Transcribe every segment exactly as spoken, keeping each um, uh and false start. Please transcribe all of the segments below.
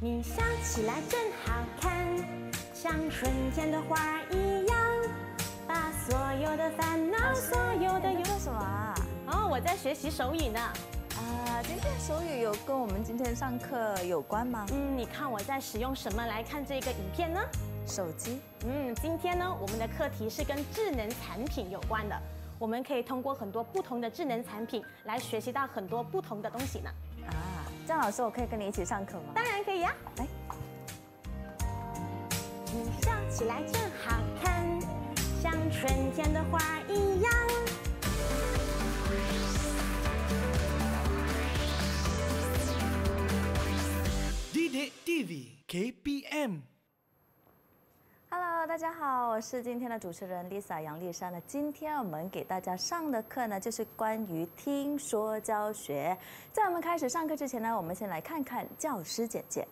你笑起来真好看，像春天的花儿一样，把所有的烦恼、所有的忧愁什么啊？哦，我在学习手语呢。啊，今天手语有跟我们今天上课有关吗？嗯，你看我在使用什么来看这个影片呢？手机。嗯，今天呢，我们的课题是跟智能产品有关的，我们可以通过很多不同的智能产品来学习到很多不同的东西呢。啊。 张老师，我可以跟你一起上课吗？当然可以啊！来，你笑起来真好看，像春天的花一样。D D T V K P M。Hello， 大家好，我是今天的主持人 Lisa 杨丽珊呢。今天我们给大家上的课呢，就是关于听说教学。在我们开始上课之前呢，我们先来看看教师简介。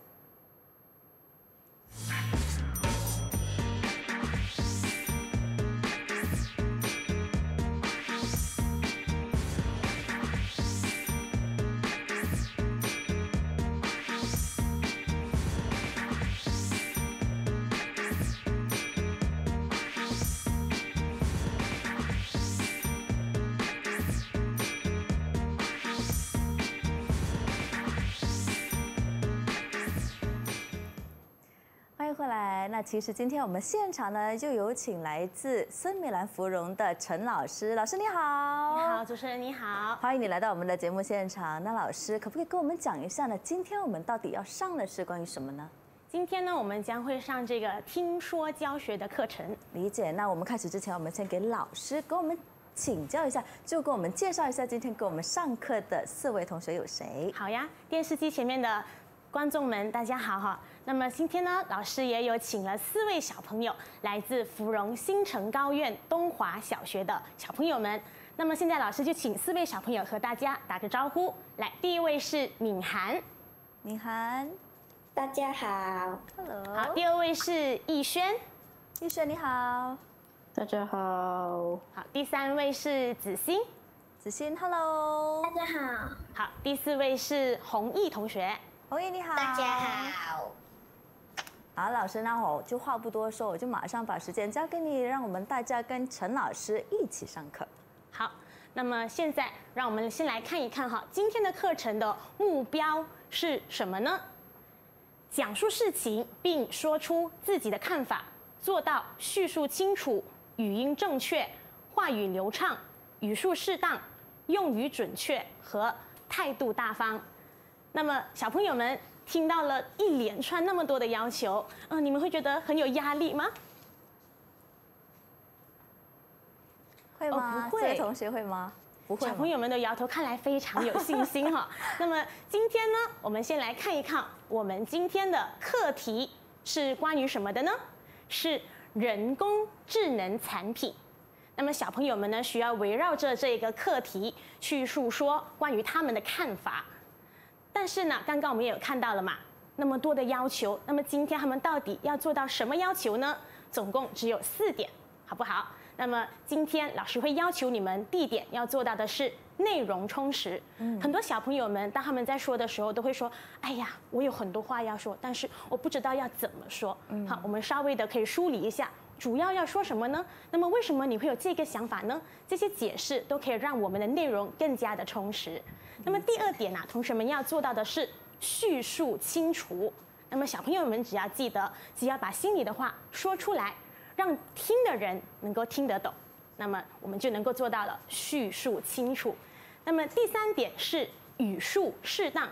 那其实今天我们现场呢，就有请来自森美兰芙蓉的陈老师，老师你好，你好，主持人你好，欢迎你来到我们的节目现场。那老师可不可以跟我们讲一下呢？今天我们到底要上的是关于什么呢？今天呢，我们将会上这个听说教学的课程。理解。那我们开始之前，我们先给老师给我们请教一下，就给我们介绍一下今天给我们上课的四位同学有谁？好呀，电视机前面的观众们，大家好哈。 那么今天呢，老师也有请了四位小朋友，来自芙蓉新城高院东华小学的小朋友们。那么现在老师就请四位小朋友和大家打个招呼。来，第一位是敏涵，敏涵，大家好 ，Hello。好，第二位是逸轩，逸轩你好，大家好。好，第三位是子欣，子欣 ，Hello， 大家好。好，第四位是弘毅同学，弘毅你好，大家好。 好，老师，那我就话不多说，我就马上把时间交给你，让我们大家跟陈老师一起上课。好，那么现在让我们先来看一看哈，今天的课程的目标是什么呢？讲述事情并说出自己的看法，做到叙述清楚、语音正确、话语流畅、语速适当、用语准确和态度大方。那么，小朋友们。 听到了一连串那么多的要求，嗯、呃，你们会觉得很有压力吗？会吗？哦、不会，同学会吗？不会。小朋友们的摇头，看来非常有信心哈。那么今天呢，我们先来看一看我们今天的课题是关于什么的呢？是人工智能产品。那么小朋友们呢，需要围绕着这个课题去述说关于他们的看法。 但是呢，刚刚我们也有看到了嘛，那么多的要求，那么今天他们到底要做到什么要求呢？总共只有四点，好不好？那么今天老师会要求你们第一点要做到的是内容充实。嗯、很多小朋友们当他们在说的时候，都会说：“哎呀，我有很多话要说，但是我不知道要怎么说。嗯”好，我们稍微的可以梳理一下，主要要说什么呢？那么为什么你会有这个想法呢？这些解释都可以让我们的内容更加的充实。 那么第二点啊，同学们要做到的是叙述清楚。那么小朋友们只要记得，只要把心里的话说出来，让听的人能够听得懂，那么我们就能够做到了叙述清楚。那么第三点是语速适当。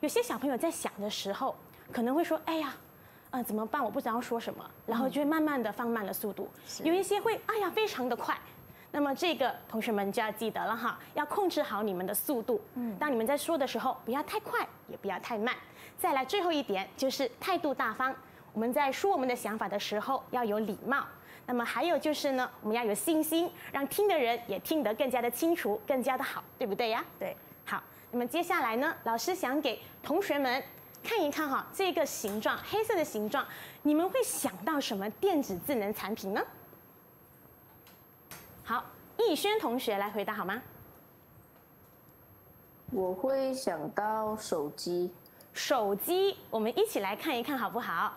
有些小朋友在想的时候，可能会说：“哎呀，呃，怎么办？我不知道说什么。”然后就会慢慢的放慢了速度。有一些会，哎呀，非常的快。 那么这个同学们就要记得了哈，要控制好你们的速度。嗯，当你们在说的时候，不要太快，也不要太慢。再来最后一点就是态度大方。我们在说我们的想法的时候要有礼貌。那么还有就是呢，我们要有信心，让听的人也听得更加的清楚，更加的好，对不对呀？对。好，那么接下来呢，老师想给同学们看一看哈，这个形状，黑色的形状，你们会想到什么电子智能产品呢？ 好，逸轩同学来回答好吗？我会想到手机。手机，我们一起来看一看好不好？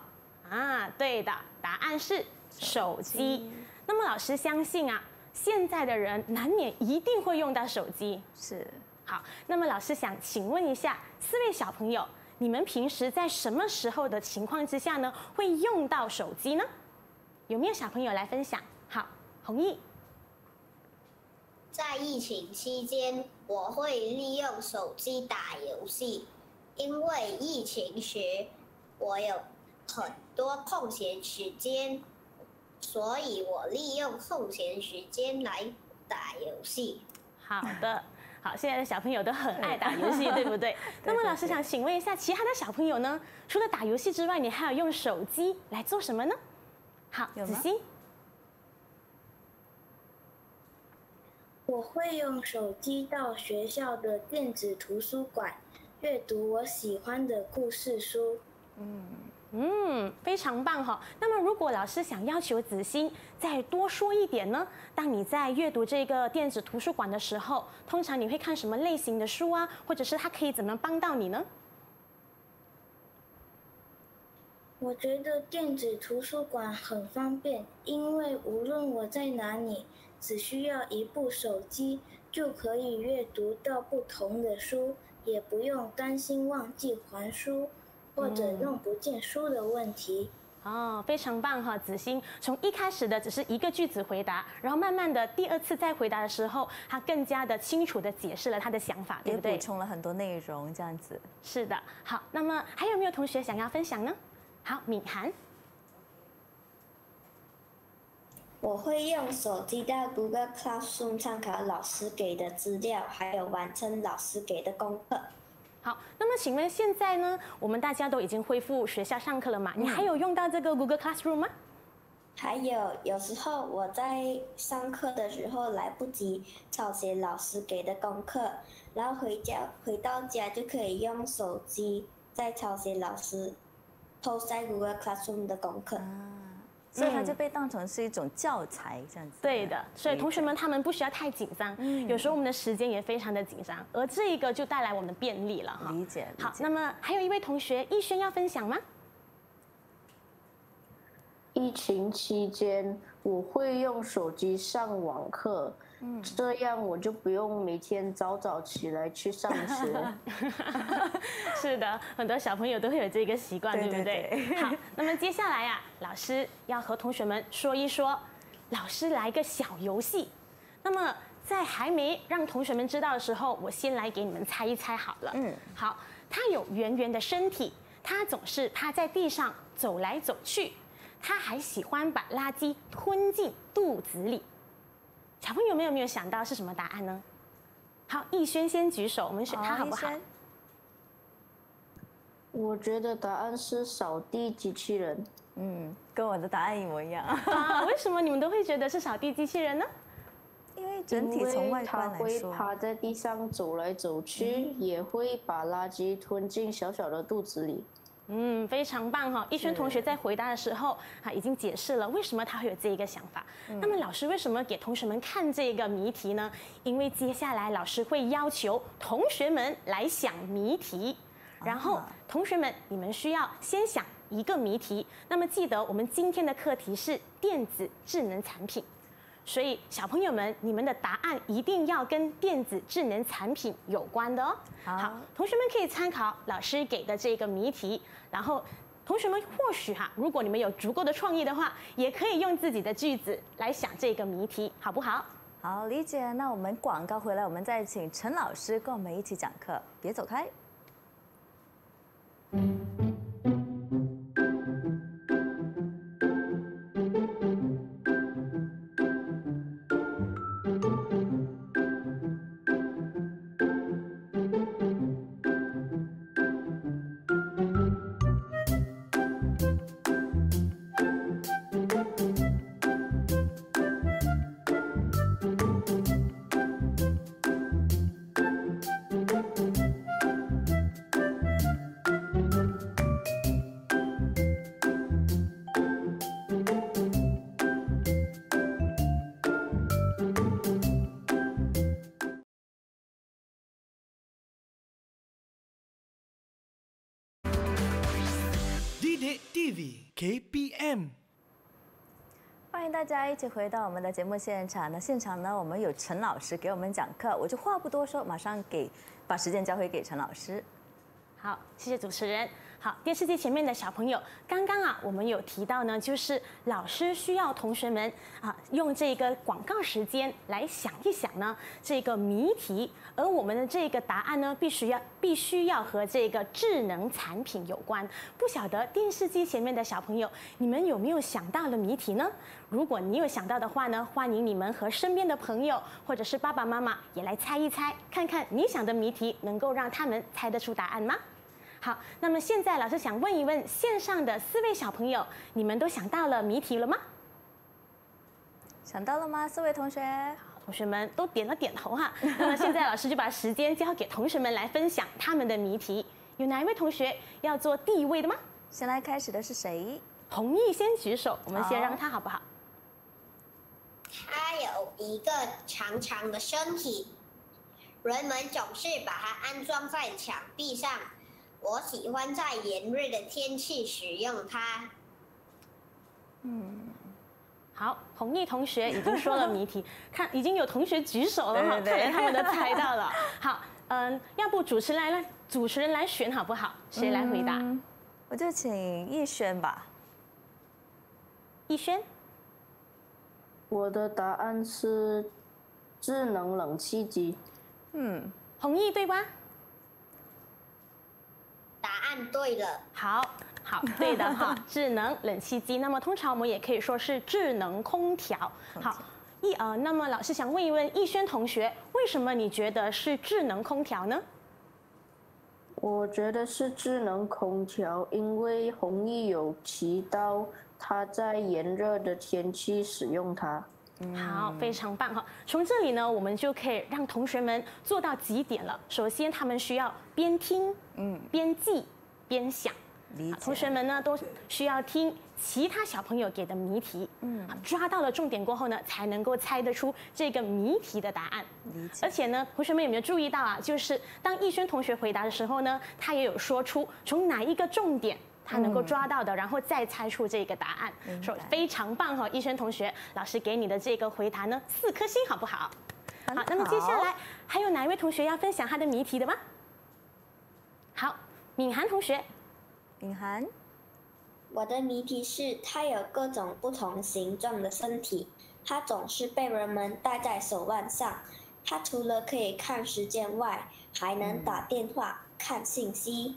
啊，对的，答案是手机。那么老师相信啊，现在的人难免一定会用到手机。是。好，那么老师想请问一下四位小朋友，你们平时在什么时候的情况之下呢，会用到手机呢？有没有小朋友来分享？好，弘毅。 在疫情期间，我会利用手机打游戏，因为疫情时我有很多空闲时间，所以我利用空闲时间来打游戏。好的，好，现在的小朋友都很爱打游戏，对不对？那么老师想请问一下，其他的小朋友呢？除了打游戏之外，你还有用手机来做什么呢？好，子欣。 我会用手机到学校的电子图书馆阅读我喜欢的故事书。嗯嗯，非常棒哈、哦。那么，如果老师想要求子欣再多说一点呢？当你在阅读这个电子图书馆的时候，通常你会看什么类型的书啊？或者是它可以怎么帮到你呢？我觉得电子图书馆很方便，因为无论我在哪里。 只需要一部手机就可以阅读到不同的书，也不用担心忘记还书或者弄不见书的问题。嗯、哦，非常棒哈、哦，子欣！从一开始的只是一个句子回答，然后慢慢的第二次再回答的时候，他更加的清楚的解释了他的想法，对不对？也补充了很多内容，这样子。是的，好，那么还有没有同学想要分享呢？好，敏涵。 我会用手机到 Google Classroom 参考老师给的资料，还有完成老师给的功课。好，那么请问现在呢，我们大家都已经恢复学校上课了嘛？你还有用到这个 Google Classroom 吗？还有，有时候我在上课的时候来不及抄写老师给的功课，然后回家回到家就可以用手机再抄写老师 post 在 Google Classroom 的功课。啊 所以它就被当成是一种教材这样子。对的，所以同学们他们不需要太紧张，嗯、有时候我们的时间也非常的紧张，而这一个就带来我们的便利了哈。理解。好，那么还有一位同学逸轩要分享吗？疫情期间我会用手机上网课，嗯，这样我就不用每天早早起来去上学。是的，很多小朋友都会有这个习惯，对不对？对对对好，那么接下来呀、啊，老师要和同学们说一说，老师来个小游戏。那么在还没让同学们知道的时候，我先来给你们猜一猜好了。嗯，好，他有圆圆的身体，他总是趴在地上走来走去。 他还喜欢把垃圾吞进肚子里，小朋友们有没有想到是什么答案呢？好，逸轩先举手，我们选他好不好？哦、我觉得答案是扫地机器人。嗯，跟我的答案一模一样。啊，为什么你们都会觉得是扫地机器人呢？因为整体从外观来说，因为它会趴在地上走来走去，嗯、也会把垃圾吞进小小的肚子里。 嗯，非常棒哈、哦！逸轩同学在回答的时候啊，已经解释了为什么他会有这一个想法。嗯、那么老师为什么给同学们看这个谜题呢？因为接下来老师会要求同学们来想谜题，然后同学们你们需要先想一个谜题。那么记得我们今天的课题是电子智能产品，所以小朋友们你们的答案一定要跟电子智能产品有关的哦。好, 好，同学们可以参考老师给的这个谜题。 然后，同学们或许哈、啊，如果你们有足够的创意的话，也可以用自己的句子来想这个谜题，好不好？好，理解。那我们广告回来，我们再请陈老师跟我们一起讲课，别走开。Update T V K P M， 欢迎大家一起回到我们的节目现场。那现场呢，我们有陈老师给我们讲课，我就话不多说，马上给把时间交回给陈老师。好，谢谢主持人。好，电视机前面的小朋友，刚刚啊，我们有提到呢，就是老师需要同学们啊，用这个广告时间来想一想呢这个谜题，而我们的这个答案呢，必须要必须要和这个智能产品有关。不晓得电视机前面的小朋友，你们有没有想到的谜题呢？如果你有想到的话呢，欢迎你们和身边的朋友或者是爸爸妈妈也来猜一猜，看看你想的谜题能够让他们猜得出答案吗？ 好，那么现在老师想问一问线上的四位小朋友，你们都想到了谜题了吗？想到了吗？四位同学，同学们都点了点头哈。那么现在老师就把时间交给同学们来分享他们的谜题。有哪一位同学要做第一位的吗？先来开始的是谁？弘毅先举手，我们先让他好不好？他有一个长长的身体，人们总是把它安装在墙壁上。 我喜欢在炎热的天气使用它。嗯，好，弘毅同学已经说了谜题，看已经有同学举手了哈，看来他们都猜到了。好，嗯，要不主持人来，主持人来选好不好？谁来回答？嗯、我就请逸轩吧。逸轩，我的答案是智能冷气机。嗯，弘毅对吧？ 答案对了，好好对的哈，智能冷气机。那么通常我们也可以说是智能空调。好，一呃，那么老师想问一问逸轩同学，为什么你觉得是智能空调呢？我觉得是智能空调，因为弘毅有提到他在炎热的天气使用它。 好，非常棒哈！从这里呢，我们就可以让同学们做到几点了。首先，他们需要边听，嗯，边记，边想。同学们呢，都需要听其他小朋友给的谜题，嗯，抓到了重点过后呢，才能够猜得出这个谜题的答案。理解。而且呢，同学们有没有注意到啊？就是当逸轩同学回答的时候呢，他也有说出从哪一个重点。 他能够抓到的，然后再猜出这个答案，说非常棒哈！逸轩同学，老师给你的这个回答呢，四颗星好不好？ 好, 好，那么接下来还有哪一位同学要分享他的谜题的吗？好，敏涵同学，敏涵，我的谜题是他有各种不同形状的身体，他总是被人们戴在手腕上，他除了可以看时间外，还能打电话、嗯、看信息。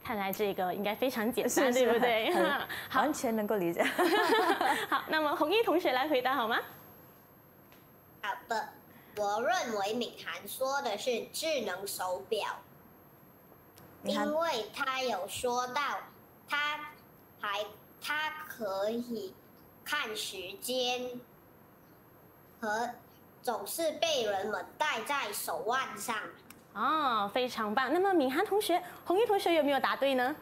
看来这个应该非常简单，是是对不对？完全能够理解。好，那么弘毅同学来回答好吗？好的，我认为敏涵说的是智能手表，因为他有说到，他还他可以看时间，和总是被人们戴在手腕上。 哦，非常棒。那么敏涵同学、弘毅同学有没有答对呢？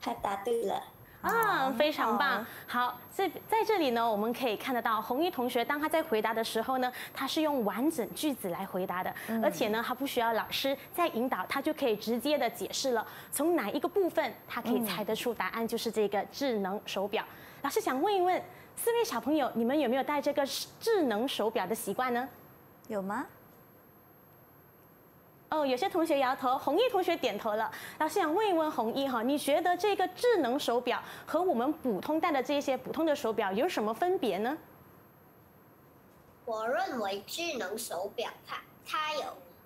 他答对了。啊、哦，非常棒。哦、好，在在这里呢，我们可以看得到，弘毅同学当他在回答的时候呢，他是用完整句子来回答的，嗯、而且呢，他不需要老师再引导，他就可以直接的解释了，从哪一个部分他可以猜得出答案，就是这个智能手表。嗯、老师想问一问四位小朋友，你们有没有戴这个智能手表的习惯呢？有吗？ 哦，有些同学摇头，弘毅同学点头了。老师想问一问弘毅哈，你觉得这个智能手表和我们普通戴的这些普通的手表有什么分别呢？我认为智能手表它它有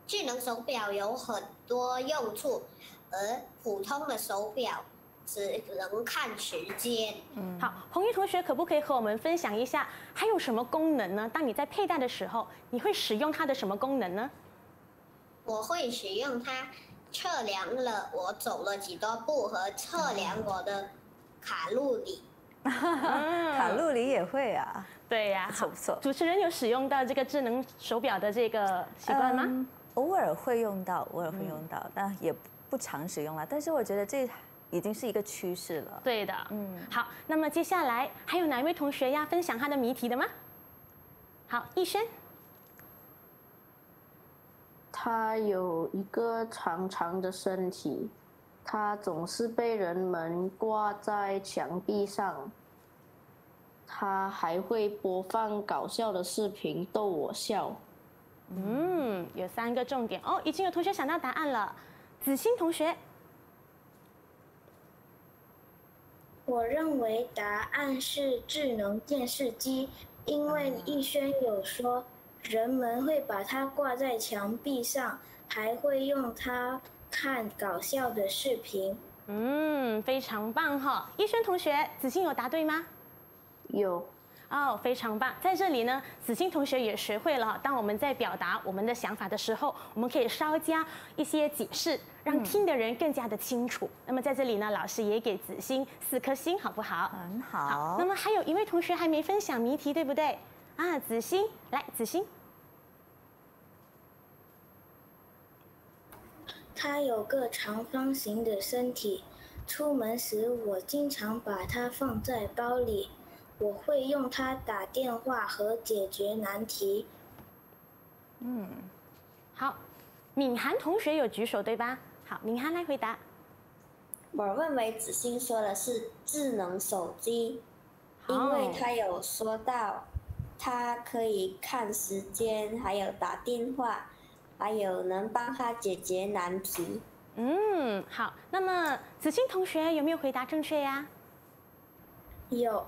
智能手表有很多用处，而普通的手表只能看时间。嗯，好，弘毅同学可不可以和我们分享一下还有什么功能呢？当你在佩戴的时候，你会使用它的什么功能呢？ 我会使用它测量了我走了几多步和测量我的卡路里。卡路里也会啊？对呀、啊，不错不错。主持人有使用到这个智能手表的这个习惯吗？嗯、偶尔会用到，偶尔会用到，嗯、但也不常使用了。但是我觉得这已经是一个趋势了。对的，嗯。好，那么接下来还有哪一位同学要分享他的谜题的吗？好，逸轩。 他有一个长长的身体，他总是被人们挂在墙壁上。他还会播放搞笑的视频逗我笑。嗯，有三个重点哦，已经有同学想到答案了。子欣同学，我认为答案是智能电视机，因为逸轩有说人们会把它挂在墙壁上，还会用它看搞笑的视频。嗯，非常棒哈、哦！逸轩同学，子欣有答对吗？ 有哦， oh, 非常棒！在这里呢，子欣同学也学会了，当我们在表达我们的想法的时候，我们可以稍加一些解释，让听的人更加的清楚。嗯、那么在这里呢，老师也给子欣四颗星，好不好？很好。好。那么还有一位同学还没分享谜题，对不对？啊，子欣，来，子欣，他有个长方形的身体，出门时我经常把它放在包里。 我会用它打电话和解决难题。嗯，好，敏涵同学有举手对吧？好，敏涵来回答。我认为子欣说的是智能手机， oh. 因为他有说到，它可以看时间，还有打电话，还有能帮他解决难题。嗯，好，那么子欣同学有没有回答正确呀？有。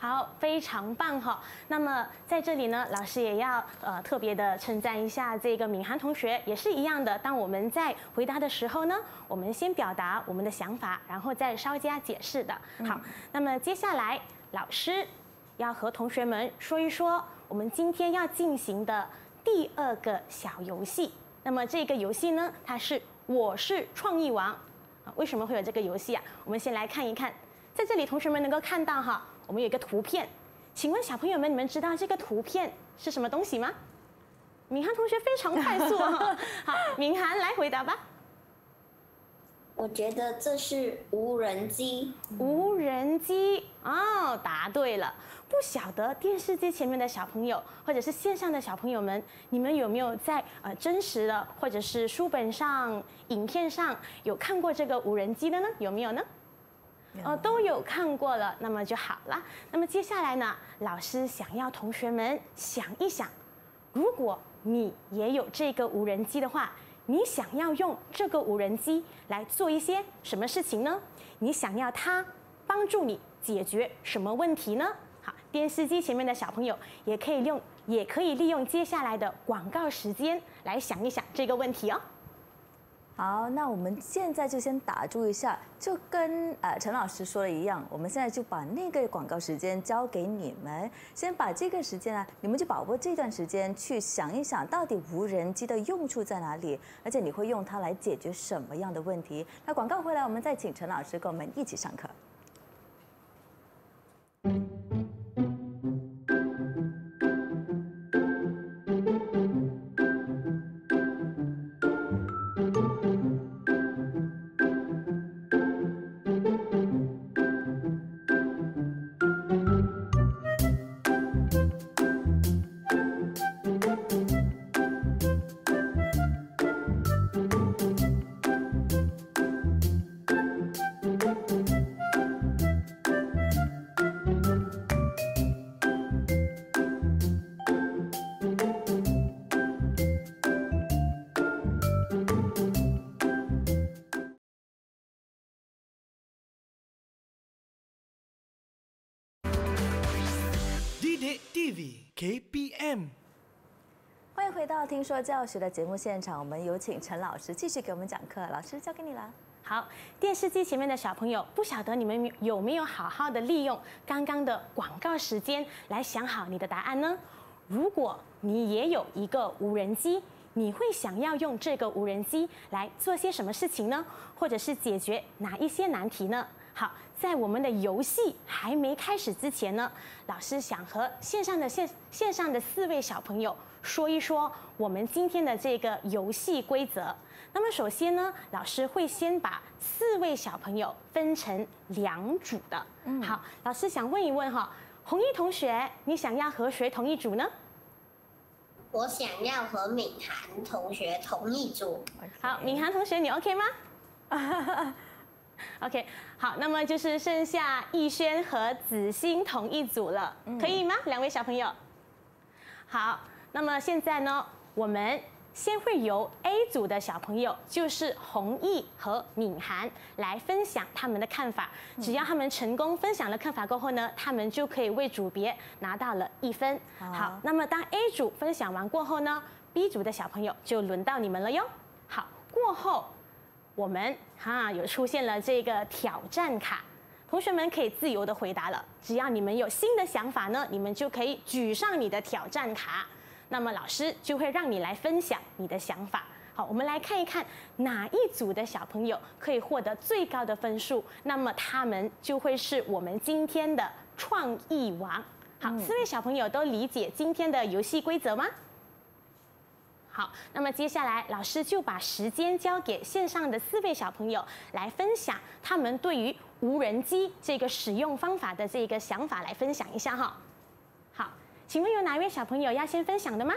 好，非常棒哈、哦！那么在这里呢，老师也要呃特别的称赞一下这个敏涵同学，也是一样的。当我们在回答的时候呢，我们先表达我们的想法，然后再稍加解释的。好，嗯、那么接下来老师要和同学们说一说我们今天要进行的第二个小游戏。那么这个游戏呢，它是我是创意王啊。为什么会有这个游戏啊？我们先来看一看，在这里同学们能够看到哈。 我们有一个图片，请问小朋友们，你们知道这个图片是什么东西吗？敏涵同学非常快速啊、哦！好，敏涵来回答吧。我觉得这是无人机。无人机哦，答对了。不晓得电视机前面的小朋友，或者是线上的小朋友们，你们有没有在呃真实的，或者是书本上、影片上有看过这个无人机的呢？有没有呢？ 哦，都有看过了，那么就好了。那么接下来呢，老师想要同学们想一想，如果你也有这个无人机的话，你想要用这个无人机来做一些什么事情呢？你想要它帮助你解决什么问题呢？好，电视机前面的小朋友也可以用，也可以利用接下来的广告时间来想一想这个问题哦。 好，那我们现在就先打住一下，就跟呃陈老师说的一样，我们现在就把那个广告时间交给你们，先把这个时间啊，你们就把握这段时间去想一想，到底无人机的用处在哪里，而且你会用它来解决什么样的问题。那广告回来，我们再请陈老师跟我们一起上课。 K P M， 欢迎回到《听说教学》的节目现场，我们有请陈老师继续给我们讲课。老师，交给你了。好，电视机前面的小朋友，不晓得你们有没有好好的利用刚刚的广告时间来想好你的答案呢？如果你也有一个无人机，你会想要用这个无人机来做些什么事情呢？或者是解决哪一些难题呢？ 好，在我们的游戏还没开始之前呢，老师想和线上的线线上的四位小朋友说一说我们今天的这个游戏规则。那么首先呢，老师会先把四位小朋友分成两组的。嗯、好，老师想问一问哈、哦，红衣同学，你想要和谁同一组呢？我想要和敏涵同学同一组。好，敏涵同学，你 OK 吗？ OK， 好，那么就是剩下逸轩和子欣同一组了，嗯、可以吗？两位小朋友。好，那么现在呢，我们先会由 A 组的小朋友，就是弘毅和敏涵来分享他们的看法。只要他们成功分享了看法过后呢，他们就可以为组别拿到了一分。好，好，那么当 A 组分享完过后呢 ，B 组的小朋友就轮到你们了哟。好，过后。 我们哈、啊、有出现了这个挑战卡，同学们可以自由的回答了。只要你们有新的想法呢，你们就可以举上你的挑战卡。那么老师就会让你来分享你的想法。好，我们来看一看哪一组的小朋友可以获得最高的分数，那么他们就会是我们今天的创意王。好，四位小朋友都理解今天的游戏规则吗？ 好，那么接下来老师就把时间交给线上的四位小朋友来分享他们对于无人机这个使用方法的这个想法来分享一下哈。好，请问有哪一位小朋友要先分享的吗？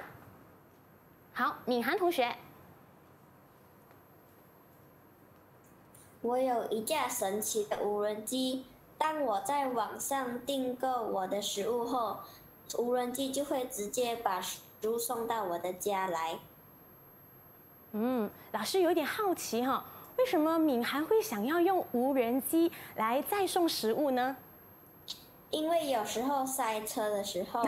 好，敏涵同学，我有一架神奇的无人机，当我在网上订购我的食物后，无人机就会直接把食物送到我的家来。 嗯，老师有点好奇哈、哦，为什么敏涵会想要用无人机来载送食物呢？因为有时候塞车的时候，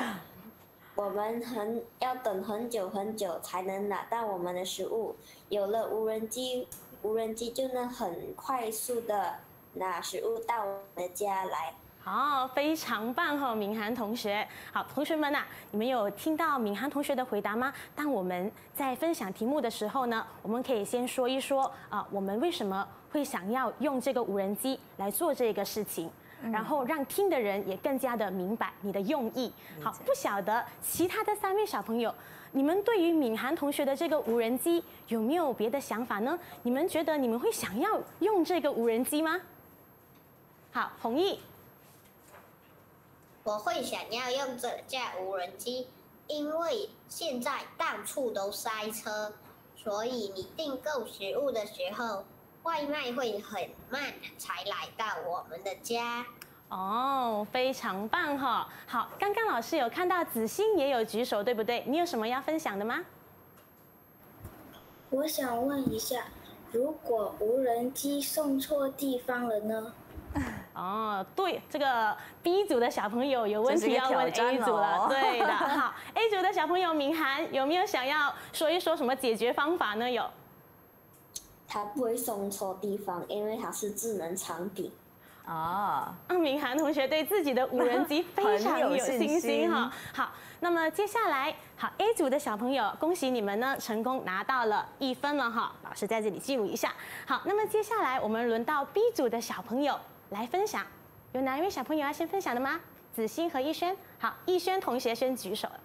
我们很要等很久很久才能拿到我们的食物。有了无人机，无人机就能很快速的拿食物到我们的家来。 哦，非常棒哈、哦，敏涵同学。好，同学们呐、啊，你们有听到敏涵同学的回答吗？当我们在分享题目的时候呢，我们可以先说一说啊、呃，我们为什么会想要用这个无人机来做这个事情，嗯、然后让听的人也更加的明白你的用意。好，不晓得其他的三位小朋友，你们对于敏涵同学的这个无人机有没有别的想法呢？你们觉得你们会想要用这个无人机吗？好，弘毅。 我会想要用这架无人机，因为现在到处都塞车，所以你订购食物的时候，外卖会很慢才来到我们的家。哦，非常棒哈、哦！好，刚刚老师有看到子欣也有举手，对不对？你有什么要分享的吗？我想问一下，如果无人机送错地方了呢？ 哦，对，这个 B 组的小朋友有问题要问 A 组了，对的。好 ，A 组的小朋友明涵有没有想要说一说什么解决方法呢？有，他不会送错地方，因为他是智能产品。哦，嗯，明涵同学对自己的无人机非常有信心哈。好，那么接下来，好 A 组的小朋友，恭喜你们呢，成功拿到了一分了哈。老师在这里记录一下。好，那么接下来我们轮到 B 组的小朋友。 来分享，有哪一位小朋友要先分享的吗？子欣和逸轩，好，逸轩同学先举手了。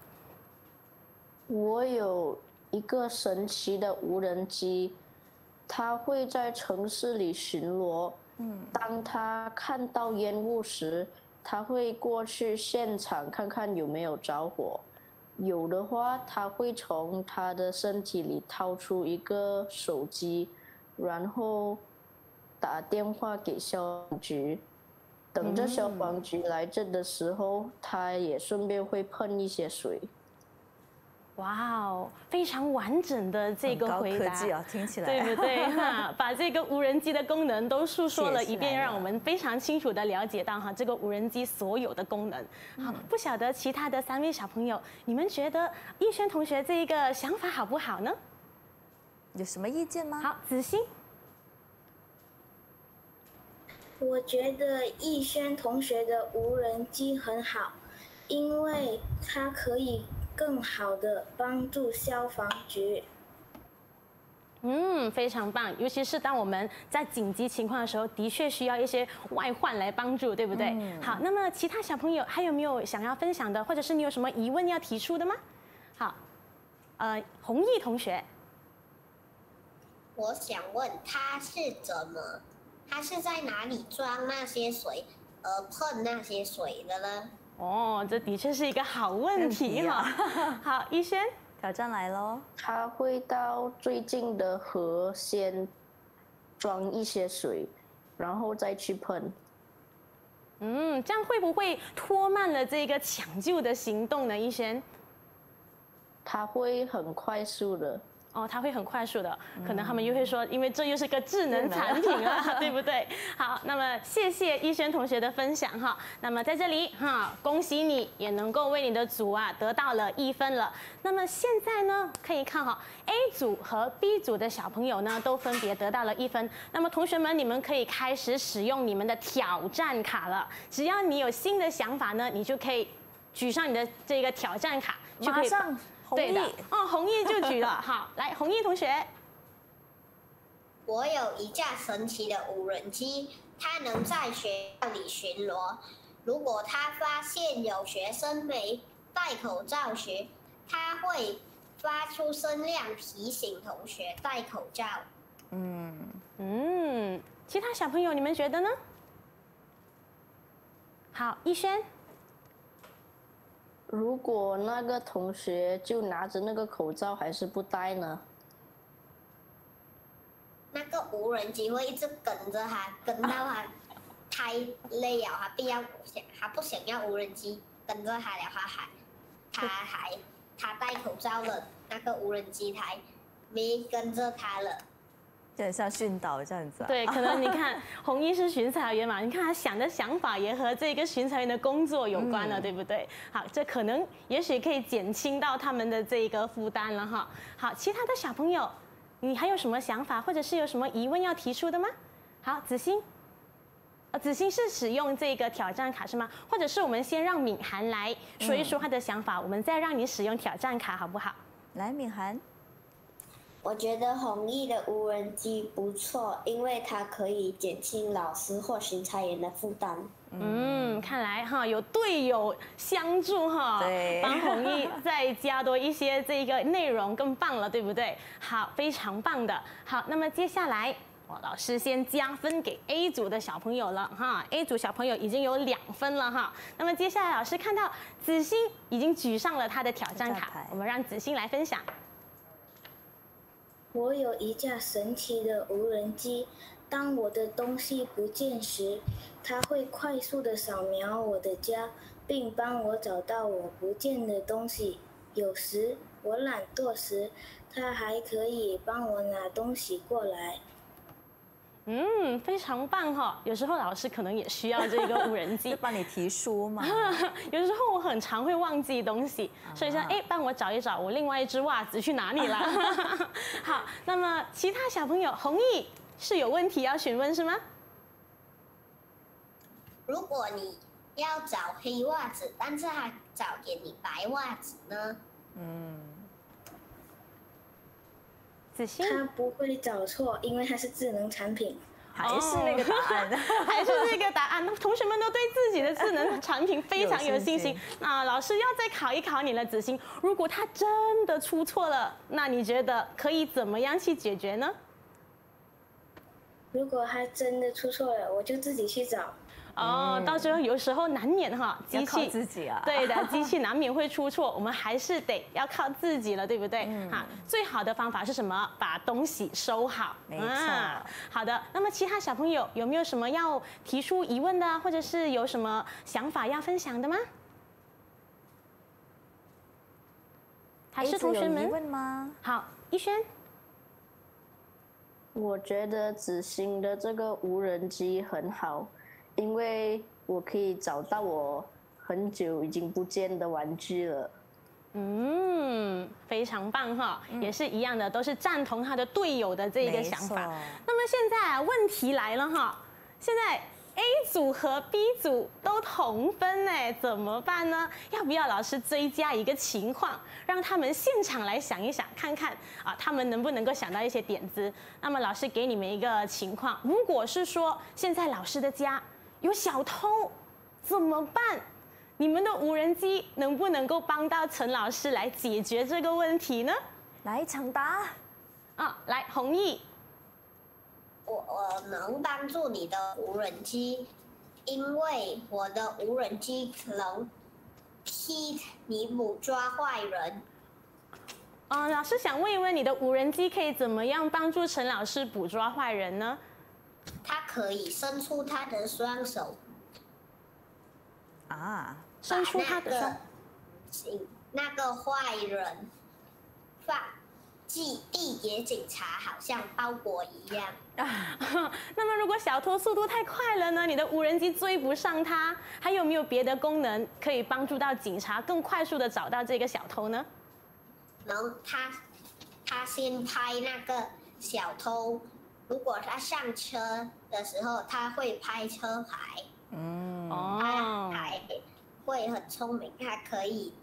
我有一个神奇的无人机，它会在城市里巡逻。嗯，当它看到烟雾时，它会过去现场看看有没有着火，有的话，它会从它的身体里掏出一个手机，然后。 打电话给消防局，等着消防局来这的时候，嗯、他也顺便会喷一些水。哇哦，非常完整的这个回答，高科技啊，听起来对不对哈？把这个无人机的功能都述说了一遍，让我们非常清楚的了解到哈这个无人机所有的功能。好，不晓得其他的三位小朋友，你们觉得逸轩同学这一个想法好不好呢？有什么意见吗？好，子欣。 我觉得逸轩同学的无人机很好，因为它可以更好的帮助消防局。嗯，非常棒，尤其是当我们在紧急情况的时候，的确需要一些外患来帮助，对不对？嗯、好，那么其他小朋友还有没有想要分享的，或者是你有什么疑问要提出的吗？好，呃，弘毅同学，我想问他是怎么？ 它是在哪里装那些水，而喷那些水的呢？哦，这的确是一个好问题哈、哦。好，逸轩，挑战来喽。他会到最近的河先装一些水，然后再去喷。嗯，这样会不会拖慢了这个抢救的行动呢？医生，它会很快速的。 哦，它会很快速的，可能他们又会说，因为这又是个智能产品啊，对不对？好，那么谢谢医轩同学的分享哈。那么在这里哈，恭喜你也能够为你的组啊得到了一分了。那么现在呢，可以看哈 ，A 组和 B 组的小朋友呢都分别得到了一分。那么同学们，你们可以开始使用你们的挑战卡了。只要你有新的想法呢，你就可以举上你的这个挑战卡，就可以。 对的，哦，弘毅就举了，好，来，弘毅同学，我有一架神奇的无人机，它能在学校里巡逻。如果它发现有学生没戴口罩时，它会发出声量提醒同学戴口罩。嗯嗯，其他小朋友你们觉得呢？好，逸轩。 如果那个同学就拿着那个口罩还是不戴呢？那个无人机会一直跟着他，跟到他太累了，他不要，他不想要无人机跟着他了，他还，他还，他戴口罩了，那个无人机才没跟着他了。 有点像训导这样子、啊。对，可能你看，弘毅是巡查员嘛，你看他想的想法也和这个巡查员的工作有关了，嗯、对不对？好，这可能也许可以减轻到他们的这个负担了哈。好，其他的小朋友，你还有什么想法，或者是有什么疑问要提出的吗？好，子欣，呃，子欣是使用这个挑战卡是吗？或者是我们先让敏涵来说一说他的想法，嗯、我们再让你使用挑战卡好不好？来，敏涵。 我觉得弘毅的无人机不错，因为它可以减轻老师或巡查员的负担。嗯，看来哈有队友相助哈，对，帮弘毅再加多一些这个内容更棒了，对不对？好，非常棒的。好，那么接下来我老师先加分给 A 组的小朋友了哈 ，A 组小朋友已经有两分了哈。那么接下来老师看到子欣已经举上了他的挑战卡，我们让子欣来分享。 我有一架神奇的无人机，当我的东西不见时，它会快速的扫描我的家，并帮我找到我不见的东西。有时我懒惰时，它还可以帮我拿东西过来。 嗯，非常棒哈、哦！有时候老师可能也需要这个无人机帮你提书嘛。有时候我很常会忘记东西，所以说，哎，帮我找一找我另外一只袜子去哪里了。好，那么其他小朋友，弘毅是有问题要询问是吗？如果你要找黑袜子，但是他找给你白袜子呢？嗯。 他不会找错，因为它是智能产品，还是那个答案，还是这个答案。同学们都对自己的智能产品非常有信心。那老师要再考一考你了，子欣。如果他真的出错了，那你觉得可以怎么样去解决呢？如果他真的出错了，我就自己去找。 哦，到时候有时候难免哈，机器自己啊，对的，机器难免会出错，我们还是得要靠自己了，对不对？嗯、啊，最好的方法是什么？把东西收好。没错、啊。好的，那么其他小朋友有没有什么要提出疑问的，或者是有什么想法要分享的吗？还是同学们？疑问吗？好，逸轩。 我觉得子欣的这个无人机很好。 因为我可以找到我很久已经不见的玩具了。嗯，非常棒哈，嗯、也是一样的，都是赞同他的队友的这一个想法。那么现在、啊、问题来了哈，现在 A 组和 B 组都同分哎，怎么办呢？要不要老师追加一个情况，让他们现场来想一想，看看啊，他们能不能够想到一些点子？那么老师给你们一个情况，如果是说现在老师的家。 有小偷，怎么办？你们的无人机能不能够帮到陈老师来解决这个问题呢？来抢答，啊，来弘毅，我我能帮助你的无人机，因为我的无人机能替你捕抓坏人。嗯、啊，老师想问一问，你的无人机可以怎么样帮助陈老师捕抓坏人呢？他。可以伸出他的双手。啊！伸出他的双手。那个坏人放寄递给警察，好像包裹一样。啊、那么，如果小偷速度太快了呢？你的无人机追不上他，还有没有别的功能可以帮助到警察更快速的找到这个小偷呢？能，他他先拍那个小偷，如果他上车的时候，他会拍车牌。嗯哦，他还会很聪明，他可以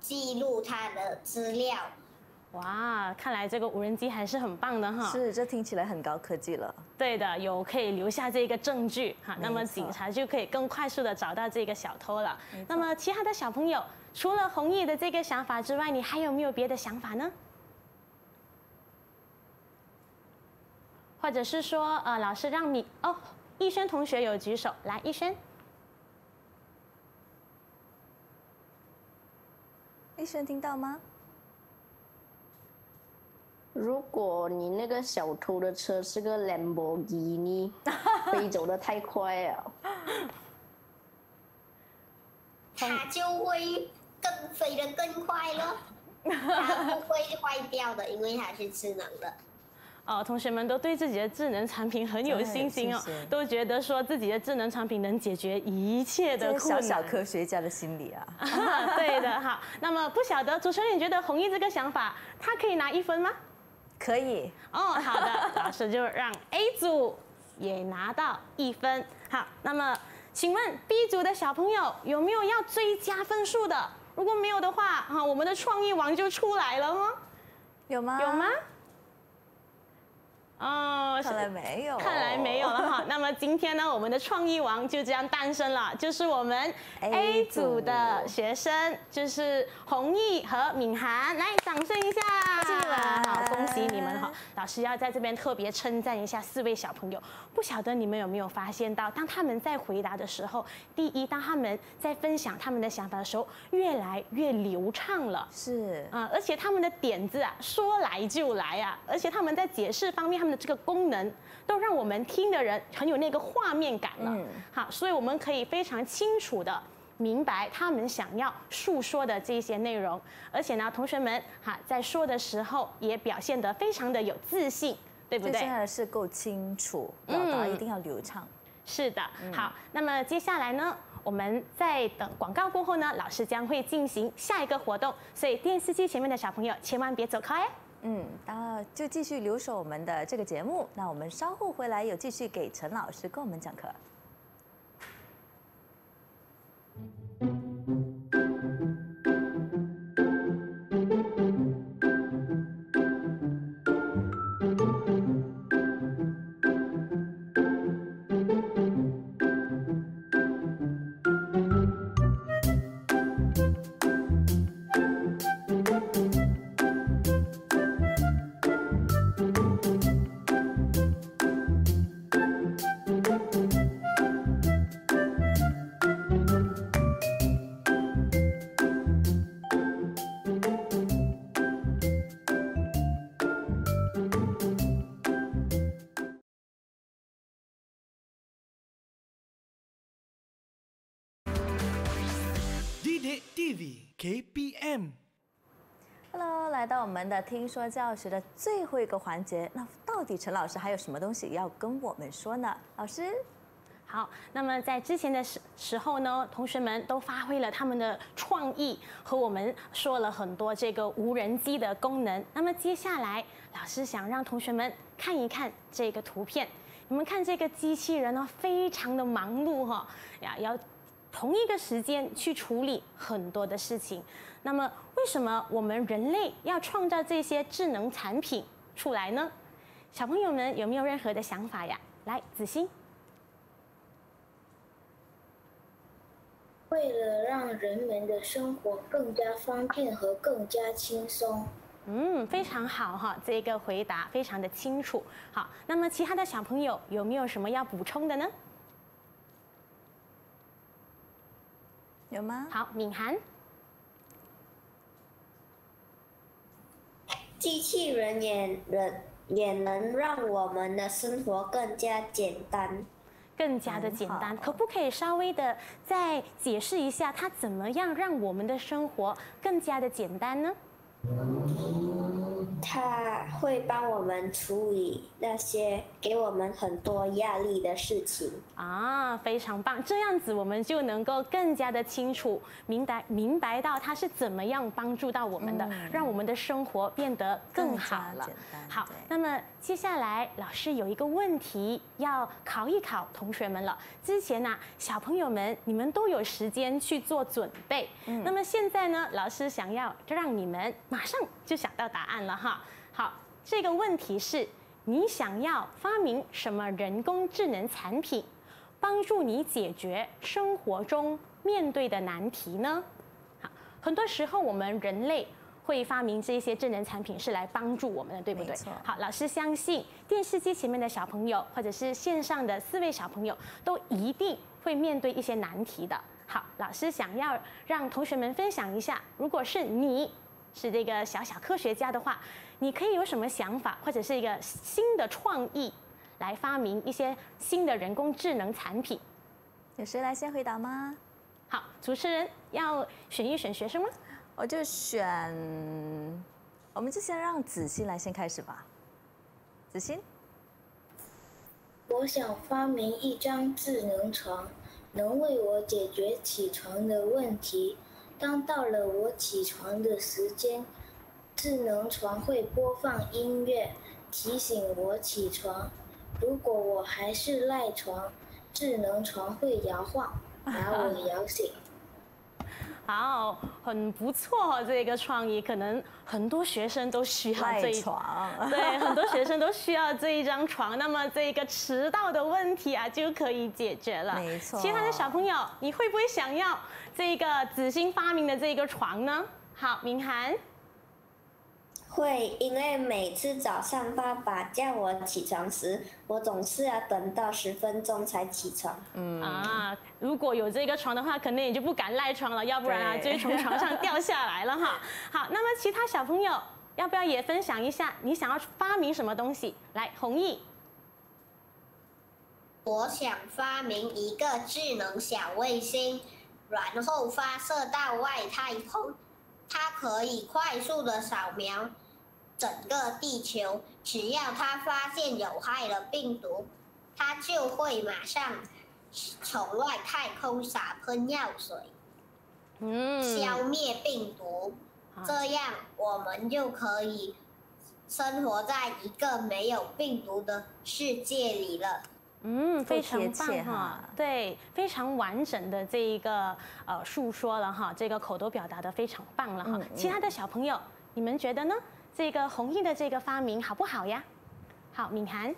记录他的资料。 哇，看来这个无人机还是很棒的哈！是，这听起来很高科技了。对的，有可以留下这个证据哈，那么警察就可以更快速的找到这个小偷了。那么其他的小朋友，除了弘毅的这个想法之外，你还有没有别的想法呢？或者是说，呃，老师让你哦，逸轩同学有举手，来，逸轩。逸轩听到吗？ 如果你那个小偷的车是个兰博基尼，飞走的太快了，它就会更飞得更快了，它不会坏掉的，因为它是智能的。哦，同学们都对自己的智能产品很有信心哦，谢谢都觉得说自己的智能产品能解决一切的困难。小小科学家的心理啊，啊对的哈。那么不晓得主持人，你觉得弘毅这个想法，他可以拿一分吗？ 可以哦，好的，老师就让 A 组也拿到一分。好，那么请问 B 组的小朋友有没有要追加分数的？如果没有的话，啊，我们的创意王就出来了吗？有吗？有吗？哦，看来没有，看来没有了哈。那么今天呢，我们的创意王就这样诞生了，就是我们 A 组的学生，就是弘毅和敏涵，来，掌声一下。 恭喜你们哈！老师要在这边特别称赞一下四位小朋友。不晓得你们有没有发现到，当他们在回答的时候，第一，当他们在分享他们的想法的时候，越来越流畅了。是啊、呃，而且他们的点子啊，说来就来啊！而且他们在解释方面，他们的这个功能都让我们听的人很有那个画面感了。嗯、好，所以我们可以非常清楚的。 明白他们想要述说的这些内容，而且呢，同学们哈在说的时候也表现得非常的有自信，对不对？真的是够清楚，表达一定要流畅。嗯、是的，嗯、好，那么接下来呢，我们在等广告过后呢，老师将会进行下一个活动，所以电视机前面的小朋友千万别走开。嗯，那就继续留守我们的这个节目，那我们稍后回来有继续给陈老师跟我们讲课。 Hello， 来到我们的听说教学的最后一个环节，那到底陈老师还有什么东西要跟我们说呢？老师，好，那么在之前的时时候呢，同学们都发挥了他们的创意，和我们说了很多这个无人机的功能。那么接下来，老师想让同学们看一看这个图片，你们看这个机器人呢，非常的忙碌哈、哦，呀要。 同一个时间去处理很多的事情，那么为什么我们人类要创造这些智能产品出来呢？小朋友们有没有任何的想法呀？来，子欣。为了让人们的生活更加方便和更加轻松。嗯，非常好哈，这个回答非常的清楚。好，那么其他的小朋友有没有什么要补充的呢？ 有吗？好，敏涵。机器人也能也能让我们的生活更加简单。 更加的简单，可不可以稍微的再解释一下，它怎么样让我们的生活更加的简单呢？它会帮我们处理那些给我们很多压力的事情啊，非常棒！这样子我们就能够更加的清楚明白明白到它是怎么样帮助到我们的，嗯、让我们的生活变得更好了。好，那么接下来老师有一个问题要考一考同学们了。之前呢、啊，小朋友们你们都有时间去做准备，嗯、那么现在呢，老师想要让你们马上就想到答案了哈。 好，这个问题是：你想要发明什么人工智能产品，帮助你解决生活中面对的难题呢？好，很多时候我们人类会发明这些智能产品是来帮助我们的，对不对？好，老师相信电视机前面的小朋友，或者是线上的四位小朋友，都一定会面对一些难题的。好，老师想要让同学们分享一下，如果是你。 是这个小小科学家的话，你可以有什么想法，或者是一个新的创意，来发明一些新的人工智能产品？有谁来先回答吗？好，主持人要选一选学生吗？我就选，我们就先让子欣来先开始吧。子欣，我想发明一张智能床，能为我解决起床的问题。 当到了我起床的时间，智能床会播放音乐提醒我起床。如果我还是赖床，智能床会摇晃，把我摇醒。好，很不错，这个创意可能很多学生都需要这一床，对，很多学生都需要这一张床。那么这个迟到的问题啊，就可以解决了。没错。其他的小朋友，你会不会想要这个子欣发明的这个床呢？好，明涵。会，因为每次早上爸爸叫我起床时，我总是要等到十分钟才起床。嗯啊，如果有这个床的话，可能也就不敢赖床了，要不然啊，就从床上掉下来了哈。好，那么其他小朋友要不要也分享一下你想要发明什么东西？来，弘毅，我想发明一个智能小卫星，然后发射到外太空，它可以快速的扫描 整个地球，只要它发现有害的病毒，它就会马上从外太空撒喷药水，嗯，消灭病毒。这样我们就可以生活在一个没有病毒的世界里了。 嗯，非常棒哈，对，非常完整的这一个呃述说了哈，这个口头表达的非常棒了哈。嗯嗯、其他的小朋友，你们觉得呢？这个弘毅的这个发明好不好呀？好，敏涵，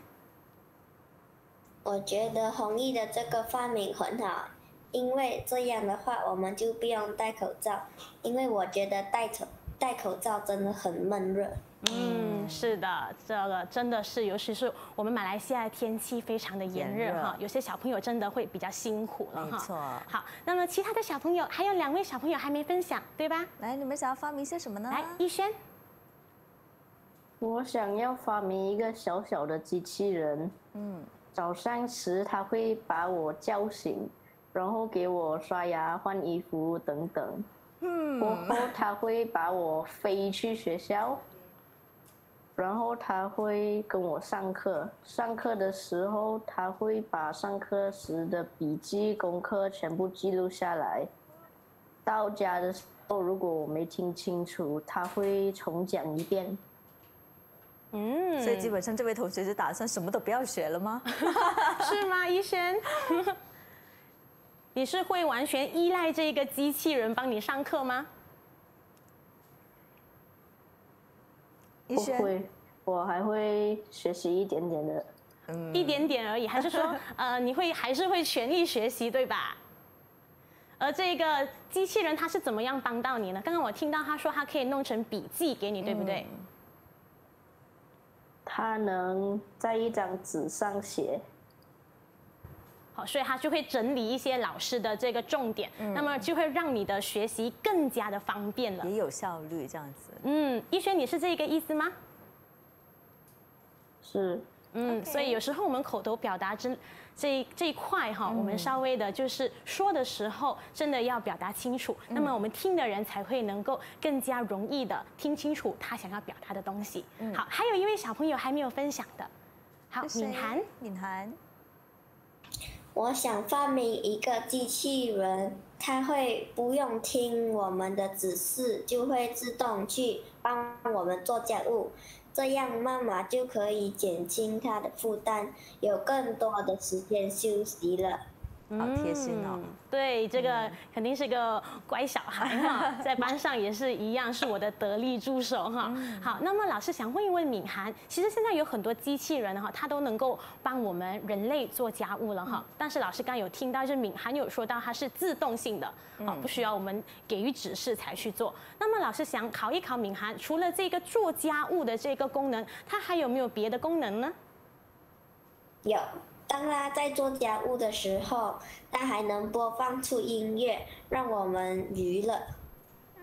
我觉得弘毅的这个发明很好，因为这样的话我们就不用戴口罩，因为我觉得戴口戴口罩真的很闷热。嗯。 是的，这个真的是，尤其是我们马来西亚的天气非常的炎热哈，有些小朋友真的会比较辛苦了哈。没错。好，那么其他的小朋友，还有两位小朋友还没分享，对吧？来，你们想要发明些什么呢？来，逸轩，我想要发明一个小小的机器人，嗯，早上时它会把我叫醒，然后给我刷牙、换衣服等等，嗯，过后它会把我飞去学校。 然后他会跟我上课，上课的时候他会把上课时的笔记、功课全部记录下来。到家的时候，如果我没听清楚，他会重讲一遍。嗯，所以基本上这位同学是打算什么都不要学了吗？是吗，医生？你是会完全依赖这个机器人帮你上课吗？ 不会，我还会学习一点点的，嗯、一点点而已。还是说，呃，你会还是会全力学习，对吧？而这个机器人它是怎么样帮到你呢？刚刚我听到他说它可以弄成笔记给你，对不对？嗯、它能在一张纸上写。 好，所以他就会整理一些老师的这个重点，嗯、那么就会让你的学习更加的方便了，也有效率这样子。嗯，逸轩，你是这个意思吗？是。嗯， Okay. 所以有时候我们口头表达这这这一块哈，嗯、我们稍微的就是说的时候，真的要表达清楚，嗯、那么我们听的人才会能够更加容易的听清楚他想要表达的东西。嗯、好，还有一位小朋友还没有分享的，好，敏涵，敏涵，我想发明一个机器人，它会不用听我们的指示，就会自动去帮我们做家务。 这样妈妈就可以减轻她的负担，有更多的时间休息了。嗯、好贴心哦！对，这个肯定是个乖小孩哈，在班上也是一样，是我的得力助手哈。好，那么老师想问一问敏涵，其实现在有很多机器人哈，它都能够帮我们人类做家务了哈。但是老师刚刚有听到，就是敏涵有说到它是自动性的，啊，不需要我们给予指示才去做。那么老师想考一考敏涵，除了这个做家务的这个功能，它还有没有别的功能呢？有。 当他在做家务的时候，他还能播放出音乐，让我们娱乐，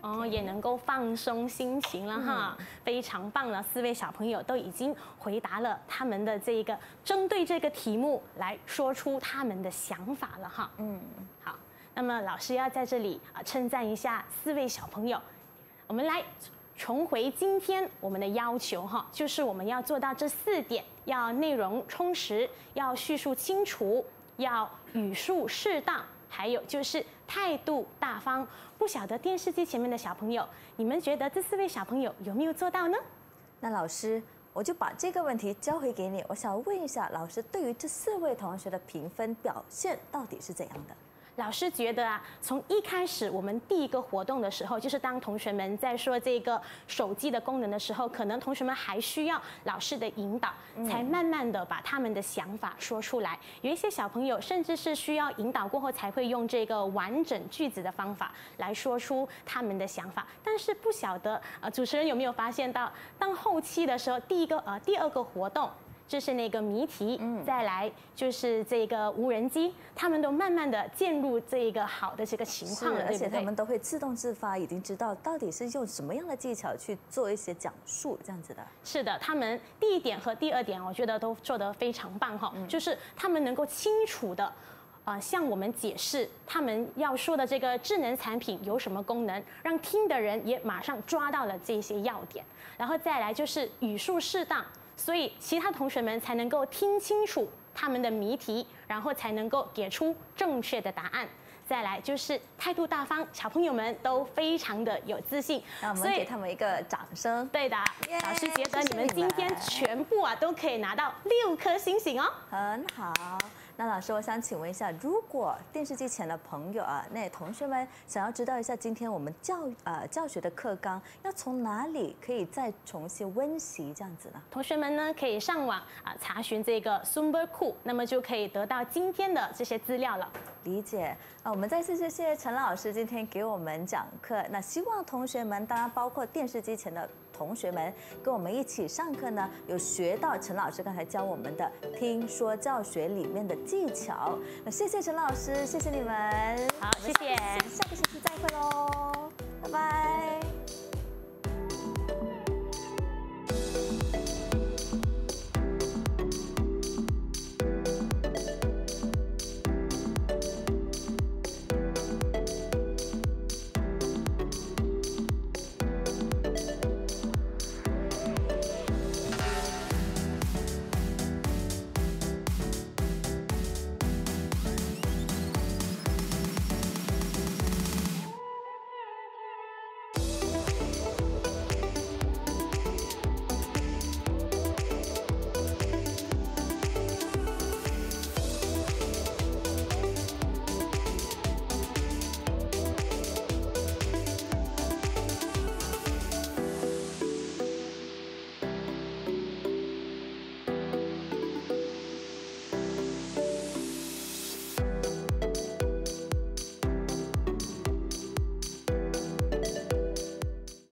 哦，也能够放松心情了哈，嗯、非常棒了！四位小朋友都已经回答了他们的这一个针对这个题目来说出他们的想法了哈。嗯，好，那么老师要在这里啊称赞一下四位小朋友，我们来。 重回今天我们的要求哈，就是我们要做到这四点：要内容充实，要叙述清楚，要语速适当，还有就是态度大方。不晓得电视机前面的小朋友，你们觉得这四位小朋友有没有做到呢？那老师，我就把这个问题交回给你。我想问一下，老师对于这四位同学的评分表现到底是怎样的？ 老师觉得啊，从一开始我们第一个活动的时候，就是当同学们在说这个手机的功能的时候，可能同学们还需要老师的引导，才慢慢的把他们的想法说出来。有一些小朋友甚至是需要引导过后才会用这个完整句子的方法来说出他们的想法。但是不晓得呃，主持人有没有发现到，当后期的时候，第一个呃第二个活动。 就是那个谜题，再来就是这个无人机，他们都慢慢的进入这一个好的这个情况了，而且他们都会自动自发，已经知道到底是用什么样的技巧去做一些讲述这样子的。是的，他们第一点和第二点，我觉得都做得非常棒哈，嗯、就是他们能够清楚的。 啊、呃，向我们解释他们要说的这个智能产品有什么功能，让听的人也马上抓到了这些要点，然后再来就是语速适当，所以其他同学们才能够听清楚他们的谜题，然后才能够给出正确的答案。再来就是态度大方，小朋友们都非常的有自信，那我们给他们一个掌声。对的， yeah, 老师觉得你们今天全部啊都可以拿到六颗星星哦，很好。 那老师，我想请问一下，如果电视机前的朋友啊，那同学们想要知道一下今天我们教呃教学的课纲，要从哪里可以再重新温习这样子呢？同学们呢可以上网啊查询这个 Sumber 库，那么就可以得到今天的这些资料了。理解啊，我们再次谢谢陈老师今天给我们讲课。那希望同学们，当然包括电视机前的。 同学们跟我们一起上课呢，有学到陈老师刚才教我们的听说教学里面的技巧。那谢谢陈老师，谢谢你们。好，谢谢。下个星期再会喽，拜拜。